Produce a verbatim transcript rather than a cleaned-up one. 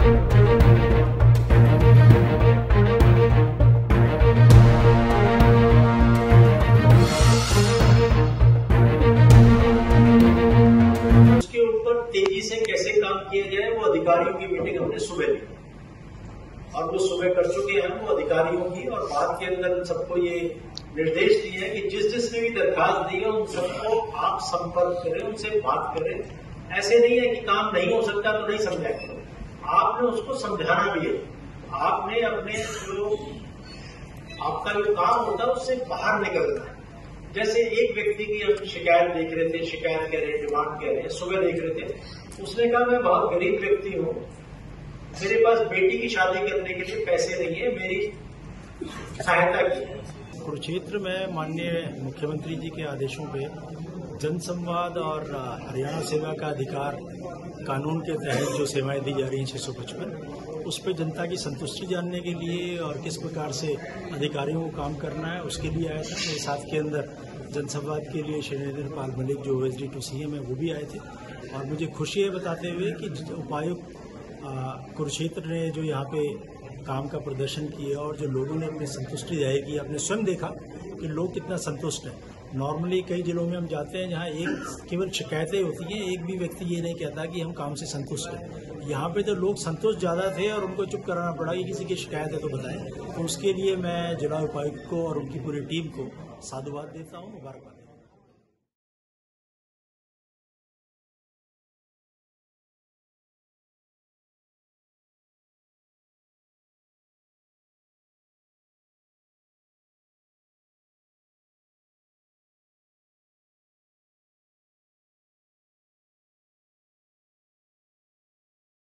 तेजी से कैसे काम किया जाए वो अधिकारियों की मीटिंग हमने सुबह ली और वो सुबह कर चुके हैं वो अधिकारियों की, और बाद के अंदर सबको ये निर्देश दिए हैं कि जिस जिसने भी दरखास्त दी है उन सबको आप संपर्क करें, उनसे बात करें। ऐसे नहीं है कि काम नहीं हो सकता तो नहीं समझाएंगे, आपने उसको समझाना भी है। आपने अपने जो आपका जो काम होता है उससे बाहर निकलना है। जैसे एक व्यक्ति की हम शिकायत देख रहे थे, शिकायत कह रहे हैं, डिमांड कह रहे हैं, सुबह देख रहे थे, उसने कहा मैं बहुत गरीब व्यक्ति हूँ, मेरे पास बेटी की शादी करने के लिए पैसे नहीं है, मेरी सहायता की। कुरुक्षेत्र में माननीय मुख्यमंत्री जी के आदेशों पे जनसंवाद और हरियाणा सेवा का अधिकार कानून के तहत जो सेवाएं दी जा रही हैं छह सौ पचपन उस पर जनता की संतुष्टि जानने के लिए और किस प्रकार से अधिकारियों को काम करना है उसके लिए आया था। मेरे साथ के अंदर जनसंवाद के लिए नरेंद्र पाल मलिक जो ओएसडी टू सीएम है वो भी आए थे, और मुझे खुशी है बताते हुए कि उपायुक्त कुरुक्षेत्र ने जो यहाँ पे काम का प्रदर्शन किया और जो लोगों ने अपनी संतुष्टि जाहिर की, आपने स्वयं देखा कि लोग कितना संतुष्ट हैं। नॉर्मली कई जिलों में हम जाते हैं जहाँ एक केवल शिकायतें होती हैं, एक भी व्यक्ति ये नहीं कहता कि हम काम से संतुष्ट हैं। यहाँ पे तो लोग संतुष्ट ज़्यादा थे और उनको चुप कराना पड़ा कि किसी की शिकायत है तो बताएं। तो उसके लिए मैं जिला उपायुक्त को और उनकी पूरी टीम को साधुवाद देता हूँ, मुबारकबाद।